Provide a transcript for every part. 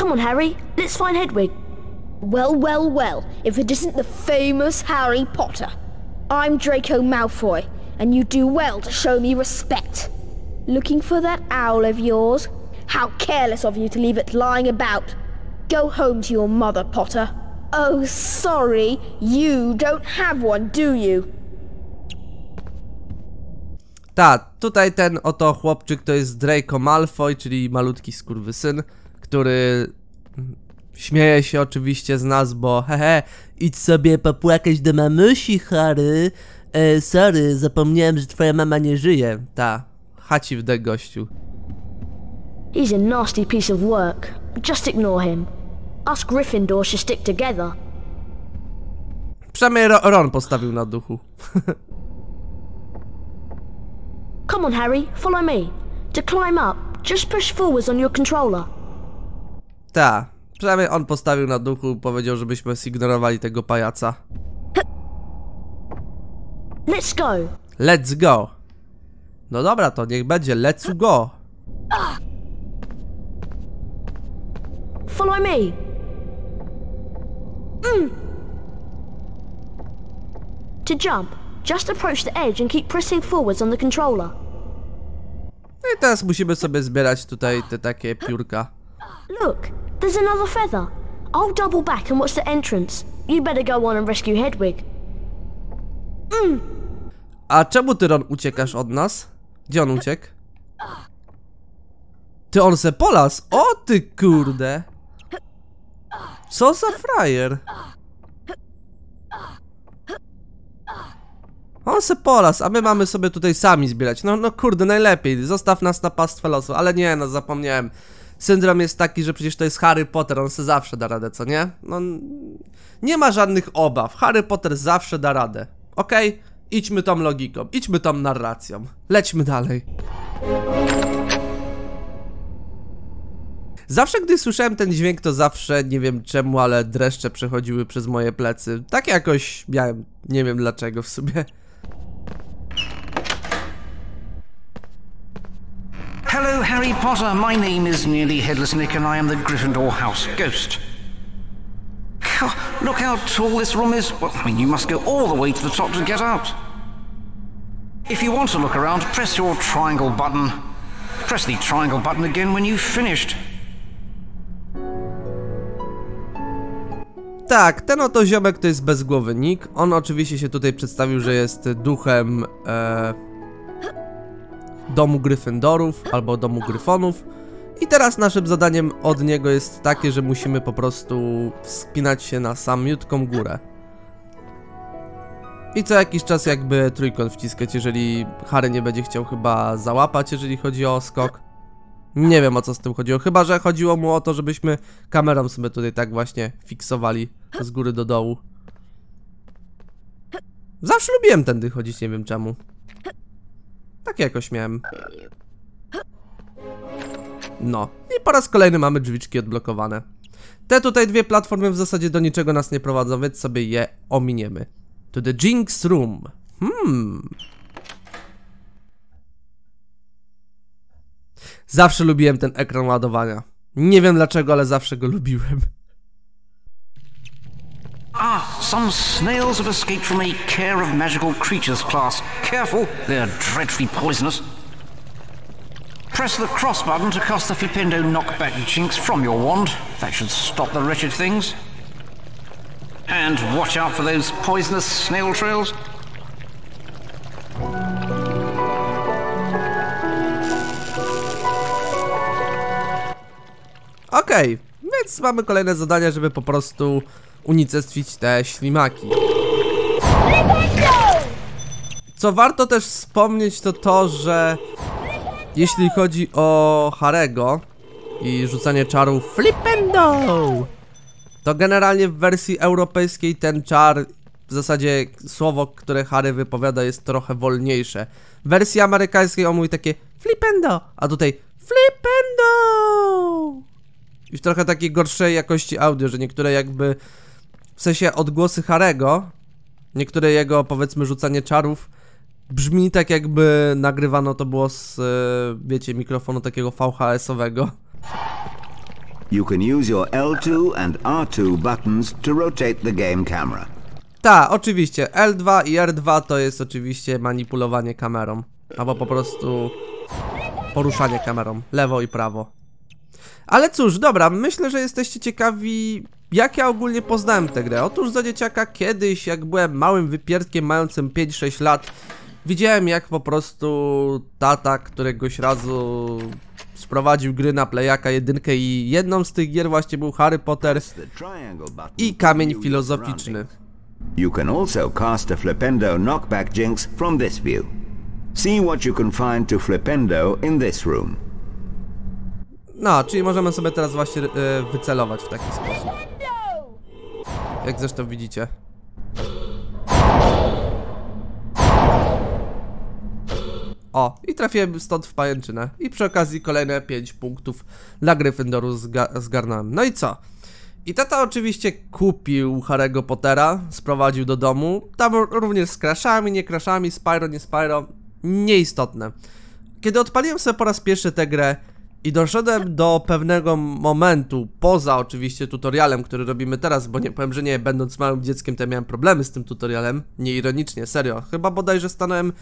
Come on, Harry, let's find Hedwig. Well, well, well, if it isn't the famous Harry Potter. I'm Draco Malfoy, and you do well to show me respect. Looking for that owl of yours? How careless of you to leave it lying about. Go home to your mother, Potter. Oh, sorry, you don't have one, do you? Ta, tutaj ten oto chłopczyk to jest Draco Malfoy, czyli malutki skurwysyn, który śmieje się oczywiście z nas, bo hehe, idź sobie popłakać do mamusi, Harry. Sorry, zapomniałem, że twoja mama nie żyje. Ta, chaci w dek gościu. He's a nasty piece of work. Just ignore him. Us Gryffindor should stick together. Przynajmniej Ron postawił na duchu. Come on, Harry, follow me. To climb up, just push forwards on your controller. Ta, przynajmniej on postawił na duchu, powiedział, żebyśmy zignorowali tego pajaca. Let's go. Let's go. No dobra, to niech będzie. Let's go. Follow me. To jump, just approach the edge and keep pressing forwards on the controller. No i teraz musimy sobie zbierać tutaj te takie piórka. Look, there's another feather. I'll double back and watch the entrance. You better go on and rescue Hedwig. A czemu ty, Ron, uciekasz od nas? Gdzie on uciekł? Ty, on se polas? O ty kurde! Co za frajer? On se polas, a my mamy sobie tutaj sami zbierać. No, no kurde, najlepiej. Zostaw nas na pastwę losu. Ale nie, no zapomniałem. Syndrom jest taki, że przecież to jest Harry Potter. On se zawsze da radę, co nie? No, nie ma żadnych obaw. Harry Potter zawsze da radę. Okej? Okay? Idźmy tą logiką. Idźmy tą narracją. Lećmy dalej. Zawsze, gdy słyszałem ten dźwięk, to zawsze, nie wiem czemu, ale dreszcze przechodziły przez moje plecy. Tak jakoś miałem, nie wiem dlaczego w sumie. Hello, Harry Potter. My name is Nearly Headless Nick and I am the Gryffindor House Ghost. God, look how tall this room is. Well, I mean, you must go all the way to the top to get out. If you want to look around, press your triangle button. Press the triangle button again when you've finished. Tak, ten oto ziomek to jest bezgłowy Nick. On oczywiście się tutaj przedstawił, że jest duchem domu Gryffindorów albo domu Gryfonów. I teraz naszym zadaniem od niego jest takie, że musimy po prostu wspinać się na samiutką górę. I co jakiś czas jakby trójkąt wciskać, jeżeli Harry nie będzie chciał chyba załapać, jeżeli chodzi o skok. Nie wiem, o co z tym chodziło, chyba że chodziło mu o to, żebyśmy kamerą sobie tutaj tak właśnie fiksowali z góry do dołu. Zawsze lubiłem tędy chodzić, nie wiem czemu. Tak jakoś miałem. No, i po raz kolejny mamy drzwiczki odblokowane. Te tutaj dwie platformy w zasadzie do niczego nas nie prowadzą, więc sobie je ominiemy. To the Jinx Room. Zawsze lubiłem ten ekran ładowania. Nie wiem dlaczego, ale zawsze go lubiłem. Some snails have escaped from a care of magical creatures class. Careful, they are dreadfully poisonous. Press the cross button to cast the Flipendo knockback jinx from your wand. That should stop the wretched things. And watch out for those poisonous snail trails. Okej, więc mamy kolejne zadania, żeby po prostu unicestwić te ślimaki. Co warto też wspomnieć, to to, że jeśli chodzi o Harego i rzucanie czaru Flipendo, to generalnie w wersji europejskiej ten czar, w zasadzie słowo, które Harry wypowiada, jest trochę wolniejsze. W wersji amerykańskiej on mówi takie Flipendo, a tutaj Flipendo. I w trochę takiej gorszej jakości audio, że niektóre jakby, w sensie odgłosy Harego, niektóre jego powiedzmy rzucanie czarów brzmi tak jakby nagrywano to było z, wiecie, mikrofonu takiego VHS-owego. You can use your L2 and R2 buttons to rotate the game camera. Ta, oczywiście. L2 i R2 to jest oczywiście manipulowanie kamerą. Albo po prostu poruszanie kamerą. Lewo i prawo. Ale cóż, dobra, myślę, że jesteście ciekawi, jak ja ogólnie poznałem tę grę. Otóż za dzieciaka kiedyś, jak byłem małym wypierdkiem mającym 5-6 lat, widziałem, jak po prostu tata któregoś razu sprowadził gry na Playaka jedynkę i jedną z tych gier właśnie był Harry Potter i Kamień Filozoficzny. You can also cast a Flipendo knockback jinx from this view. See what you can find to Flipendo in this room. No, czyli możemy sobie teraz właśnie wycelować w taki sposób. Jak zresztą widzicie. O, i trafiłem stąd w pajęczynę. I przy okazji kolejne 5 punktów dla Gryffindoru zgarnąłem. No i co? I tata oczywiście kupił Harry'ego Pottera, sprowadził do domu. Tam również z crashami, nie crashami, Spyro, nie Spyro. Nieistotne. Kiedy odpaliłem sobie po raz pierwszy tę grę i doszedłem do pewnego momentu, poza oczywiście tutorialem, który robimy teraz, bo nie powiem, że nie, będąc małym dzieckiem to miałem problemy z tym tutorialem. Nieironicznie, serio. Chyba bodajże stanąłem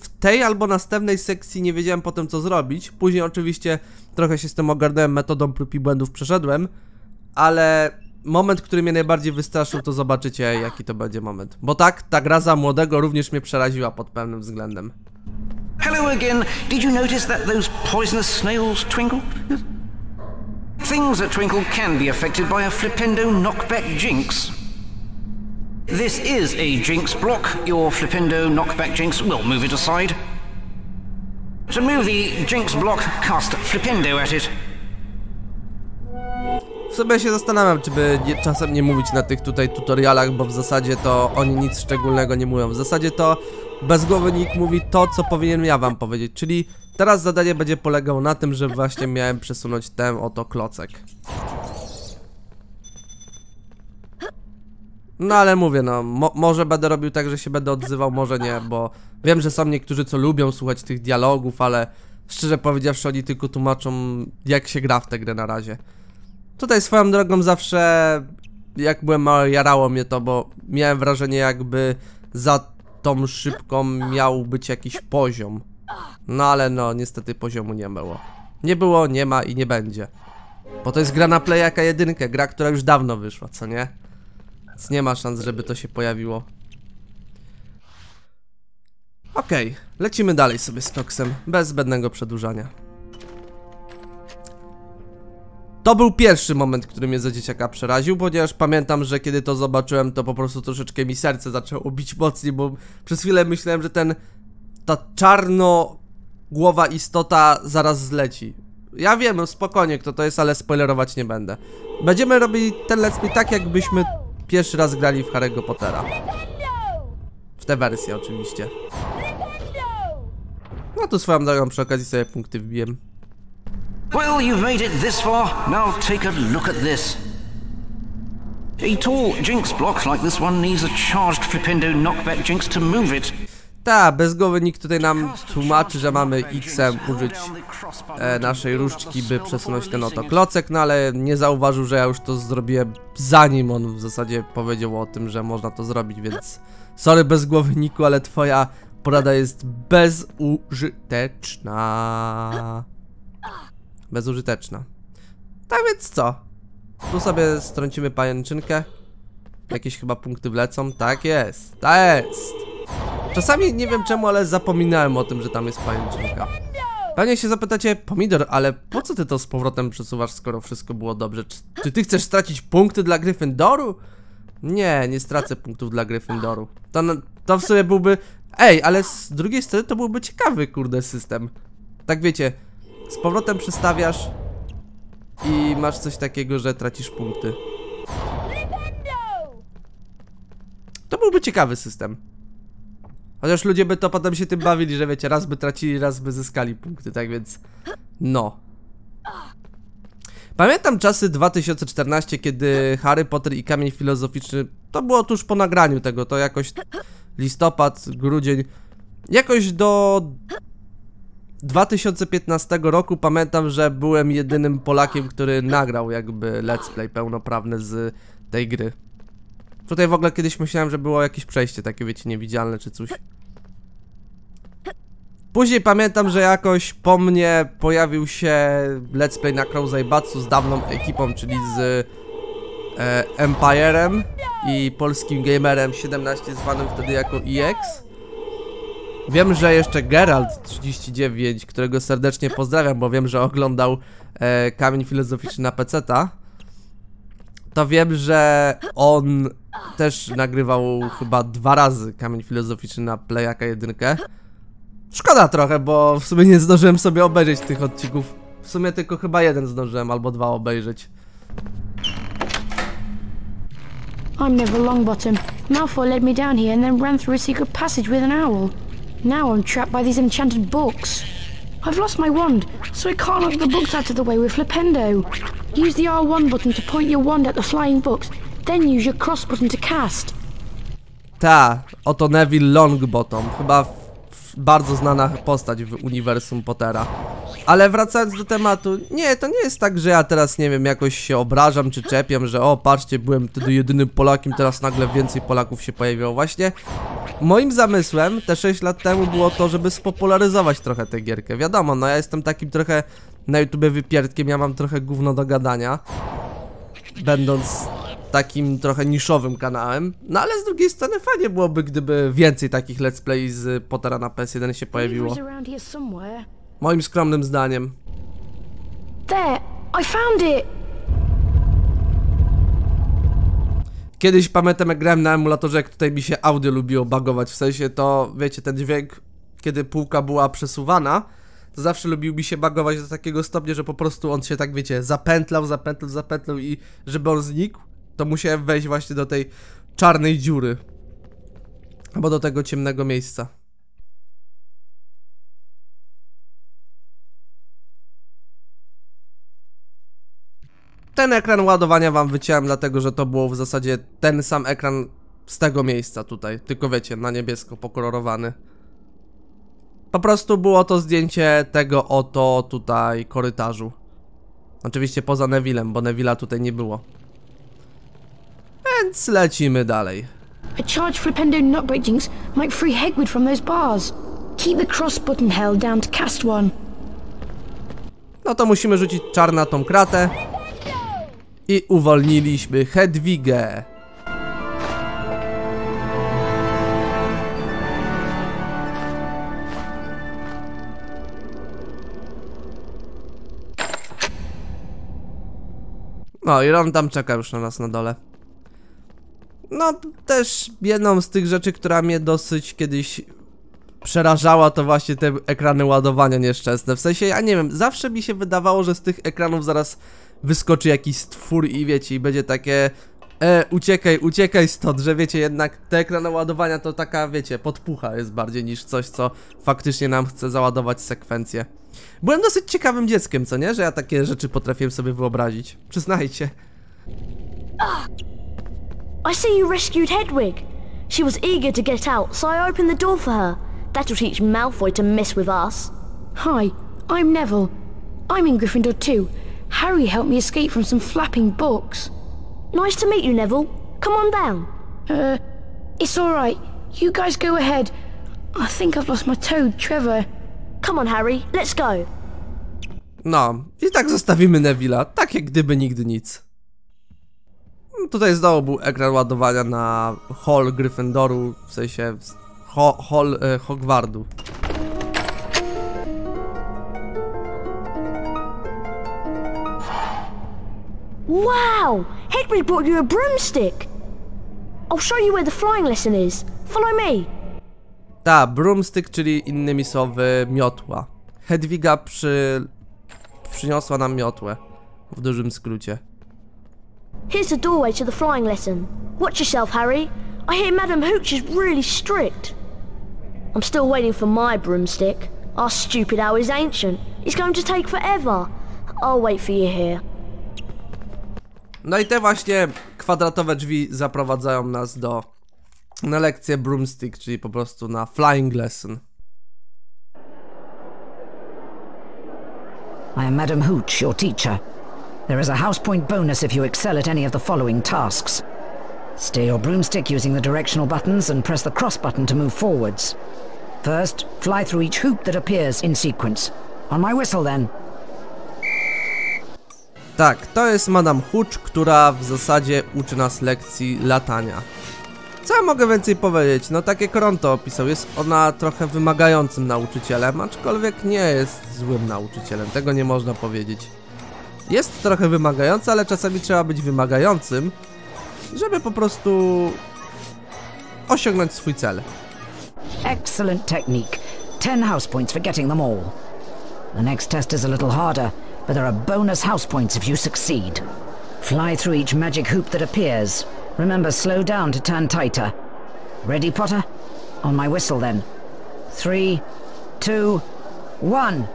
w tej albo następnej sekcji, nie wiedziałem potem co zrobić. Później oczywiście trochę się z tym ogarnąłem, metodą prób i błędów przeszedłem. Ale moment, który mnie najbardziej wystraszył, to zobaczycie jaki to będzie moment. Bo tak, ta gra za młodego również mnie przeraziła pod pewnym względem. Hello again. Did you notice that those poisonous snails twinkle? Things that twinkle can be affected by a Flipendo knockback jinx. This is a jinx block. Your Flipendo knockback jinx will move it aside. To move the jinx block, cast Flipendo at it. W sobie się zastanawiam, czy by czasem nie mówić na tych tutaj tutorialach, bo w zasadzie to oni nic szczególnego nie mówią. W zasadzie to bezgłowy Nick mówi to, co powinien ja wam powiedzieć, czyli teraz zadanie będzie polegało na tym, że właśnie miałem przesunąć ten oto klocek. No ale mówię, no może będę robił tak, że się będę odzywał, może nie, bo wiem, że są niektórzy, co lubią słuchać tych dialogów, ale szczerze powiedziawszy, oni tylko tłumaczą, jak się gra w tę grę na razie. Tutaj swoją drogą zawsze, jak byłem mały, jarało mnie to, bo miałem wrażenie, jakby za tą szybką miał być jakiś poziom. No ale no, niestety poziomu nie było. Nie było, nie ma i nie będzie. Bo to jest gra na Playaka jedynkę, gra, która już dawno wyszła, co nie? Więc nie ma szans, żeby to się pojawiło. Okej, lecimy dalej sobie z Toksem, bez zbędnego przedłużania. To był pierwszy moment, który mnie za dzieciaka przeraził, ponieważ pamiętam, że kiedy to zobaczyłem, to po prostu troszeczkę mi serce zaczęło bić mocniej, bo przez chwilę myślałem, że ta czarnogłowa istota zaraz zleci. Ja wiem, spokojnie kto to jest, ale spoilerować nie będę. Będziemy robili ten let's play tak, jakbyśmy pierwszy raz grali w Harry'ego Pottera. W tę wersję oczywiście. No tu swoją drogą przy okazji sobie punkty wbiłem. Well, you've made it this far. Now take a look at this. A tall jinx block like this one needs a charged Flipendo knockback jinx to move it. Ta, bezgłowy Nick tutaj nam tłumaczy, że mamy X-em użyć naszej różdżki, by przesunąć ten oto klocek, no ale nie zauważył, że ja już to zrobiłem, zanim on w zasadzie powiedział o tym, że można to zrobić, więc sorry bezgłowy Nicku, ale twoja porada jest bezużyteczna. Bezużyteczna. Tak więc co? Tu sobie strącimy pajęczynkę. Jakieś chyba punkty wlecą. Tak jest, tak jest. Czasami nie wiem czemu, ale zapominałem o tym, że tam jest pajęczynka. Pewnie się zapytacie, Pomidor, ale po co ty to z powrotem przesuwasz, skoro wszystko było dobrze? Czy ty chcesz stracić punkty dla Gryffindoru? Nie, nie stracę punktów dla Gryffindoru. To w sobie byłby... Ej, ale z drugiej strony to byłby ciekawy, kurde, system. Tak wiecie... Z powrotem przystawiasz i masz coś takiego, że tracisz punkty. To byłby ciekawy system. Chociaż ludzie by to potem się tym bawili, że wiecie, raz by tracili, raz by zyskali punkty, tak więc no. Pamiętam czasy 2014, kiedy Harry Potter i Kamień Filozoficzny, to było tuż po nagraniu tego, to jakoś listopad, grudzień, jakoś do... 2015 roku pamiętam, że byłem jedynym Polakiem, który nagrał jakby let's play pełnoprawny z tej gry. Tutaj w ogóle kiedyś myślałem, że było jakieś przejście takie, wiecie, niewidzialne czy coś. Później pamiętam, że jakoś po mnie pojawił się let's play na Crowsaibatsu z dawną ekipą, czyli z Empirem i polskim gamerem 17, zwanym wtedy jako EX. Wiem, że jeszcze Geralt39, którego serdecznie pozdrawiam, bo wiem, że oglądał Kamień Filozoficzny na PC-ta. To wiem, że on też nagrywał chyba 2 razy Kamień Filozoficzny na Playaka 1. Szkoda trochę, bo w sumie nie zdążyłem sobie obejrzeć tych odcinków. W sumie tylko chyba 1 zdążyłem, albo 2 obejrzeć. I'm Neville Longbottom. Malfoy led me down here and then ran through a secret passage with an owl. Now I'm trapped by these enchanted books. I've lost my wand, so I can't knock the books out of the way with Flipendo. Use the R1 button to point your wand at the flying books, then use your cross button to cast. Ta, oto Neville Longbottom, chyba bardzo znana postać w uniwersum Pottera. Ale wracając do tematu, nie, to nie jest tak, że ja teraz, nie wiem, jakoś się obrażam czy czepiam, że o, patrzcie, byłem wtedy jedynym Polakiem, teraz nagle więcej Polaków się pojawiło. Właśnie moim zamysłem te 6 lat temu było to, żeby spopularyzować trochę tę gierkę. Wiadomo, no ja jestem takim trochę na YouTube wypierdkiem, ja mam trochę gówno do gadania, będąc takim trochę niszowym kanałem. No ale z drugiej strony fajnie byłoby, gdyby więcej takich let's play z Pottera na PS1 się pojawiło. Moim skromnym zdaniem. There, I found it. Kiedyś pamiętam, jak grałem na emulatorze, jak tutaj mi się audio lubiło bagować, w sensie to, wiecie, ten dźwięk, kiedy półka była przesuwana, to zawsze lubił mi się bagować do takiego stopnia, że po prostu on się tak, wiecie, zapętlał i żeby on znikł, to musiałem wejść właśnie do tej czarnej dziury. Albo do tego ciemnego miejsca. Ten ekran ładowania wam wyciąłem, dlatego że to było w zasadzie ten sam ekran z tego miejsca tutaj, tylko wiecie, na niebiesko pokolorowany. Po prostu było to zdjęcie tego oto tutaj korytarzu. Oczywiście poza Neville'em, bo Neville'a tutaj nie było. Więc lecimy dalej. A charge Flipendo nut breakings might free Hogward from those bars. Keep the cross button held down to cast one. No to musimy rzucić czar na tą kratę. I uwolniliśmy Hedwigę. No i on tam czeka już na nas na dole. No też jedną z tych rzeczy, która mnie dosyć kiedyś przerażała, to właśnie te ekrany ładowania nieszczęsne. W sensie ja nie wiem, zawsze mi się wydawało, że z tych ekranów zaraz wyskoczy jakiś stwór i wiecie, i będzie takie uciekaj stąd, że wiecie, jednak te ekrany ładowania to taka, wiecie, podpucha jest bardziej niż coś, co faktycznie nam chce załadować sekwencję. Byłem dosyć ciekawym dzieckiem, co nie? Że ja takie rzeczy potrafiłem sobie wyobrazić. Przyznajcie. I see you rescued Hedwig. She was eager to get out, so I opened the door for her. That'll teach Malfoy to mess with us. Hi, I'm Neville. I'm in Gryffindor too. Harry helped me escape from some flapping books. Nice to meet you, Neville. Come on down. It's all right. You guys go ahead. I think I've lost my toad, Trevor. Come on, Harry. Let's go. No, i tak zostawimy Neville'a, tak jak gdyby nigdy nic. Tutaj znowu był ekran ładowania na hall Gryffindoru, w sensie hall Hogwardu. Wow! Hedwig brought you a broomstick! I'll show you where the flying lesson is. Follow me! Ta, broomstick, czyli innymi słowy miotła. Hedwiga przyniosła nam miotłę. W dużym skrócie. Here's the doorway to the flying lesson. Watch yourself, Harry. I hear Madam Hooch is really strict. I'm still waiting for my broomstick. Our stupid hour is ancient. It's going to take forever. I'll wait for you here. No i te właśnie kwadratowe drzwi zaprowadzają nas na lekcję broomstick, czyli po prostu na flying lesson. I am Madam Hooch, your teacher. There is a house point bonus if you excel at any of the following tasks. Steer your broomstick using the directional buttons and press the cross button to move forwards. First, fly through each hoop that appears in sequence. On my whistle then. Tak, to jest Madam Hooch, która w zasadzie uczy nas lekcji latania. Co ja mogę więcej powiedzieć? No takie Koronto opisał. Jest ona trochę wymagającym nauczycielem, aczkolwiek nie jest złym nauczycielem. Tego nie można powiedzieć. Jest trochę wymagająca, ale czasami trzeba być wymagającym, żeby po prostu osiągnąć swój cel. Excellent technique. 10 house points for getting them all. The next test is a little harder, but there are bonus house points if you succeed. Fly through each magic hoop that appears. Remember, slow down to turn tighter. Ready, Potter? On my whistle, then. 3, 2, 1.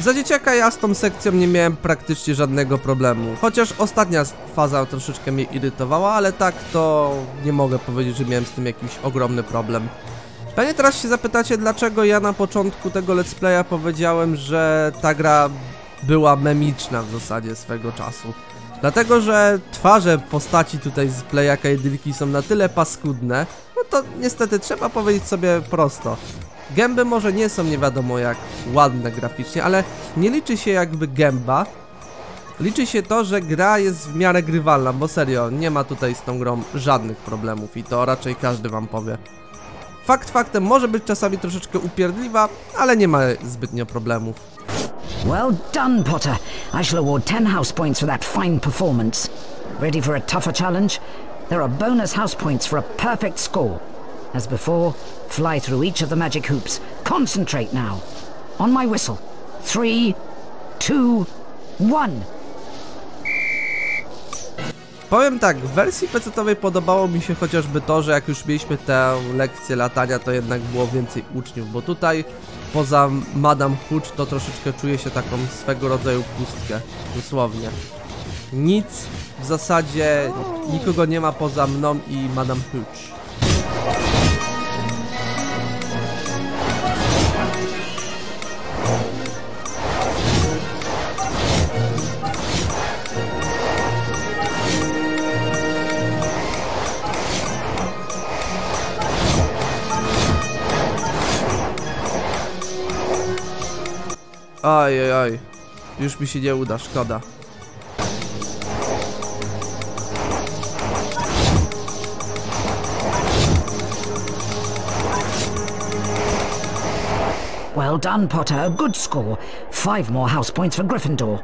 Za dzieciaka ja z tą sekcją nie miałem praktycznie żadnego problemu. Chociaż ostatnia faza troszeczkę mnie irytowała, ale tak to nie mogę powiedzieć, że miałem z tym jakiś ogromny problem. Pewnie teraz się zapytacie, dlaczego ja na początku tego let's playa powiedziałem, że ta gra była memiczna w zasadzie swego czasu. Dlatego, że twarze postaci tutaj z playaka jedynki są na tyle paskudne, no to niestety trzeba powiedzieć sobie prosto. Gęby może nie są nie wiadomo jak ładne graficznie, ale nie liczy się jakby gęba. Liczy się to, że gra jest w miarę grywalna, bo serio, nie ma tutaj z tą grą żadnych problemów i to raczej każdy wam powie. Fakt faktem, może być czasami troszeczkę upierdliwa, ale nie ma zbytnio problemów. Well done, Potter. I shall award 10 house points for that fine performance. Ready for a tougher challenge? There are bonus house points for a perfect score. As before, fly through each of the magic hoops. Concentrate now. On my whistle. 3, 2, 1. Powiem tak, w wersji PC-owej podobało mi się chociażby to, że jak już mieliśmy tę lekcję latania, to jednak było więcej uczniów, bo tutaj poza Madam Hooch to troszeczkę czuje się taką swego rodzaju pustkę, dosłownie. Nic, w zasadzie nikogo nie ma poza mną i Madam Hooch. Oj, oj, oj. Już mi się nie uda, szkoda. Well done, Potter. A good score. 5 more house points for Gryffindor.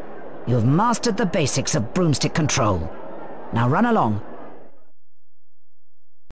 You have mastered the basics of broomstick control. Now run along.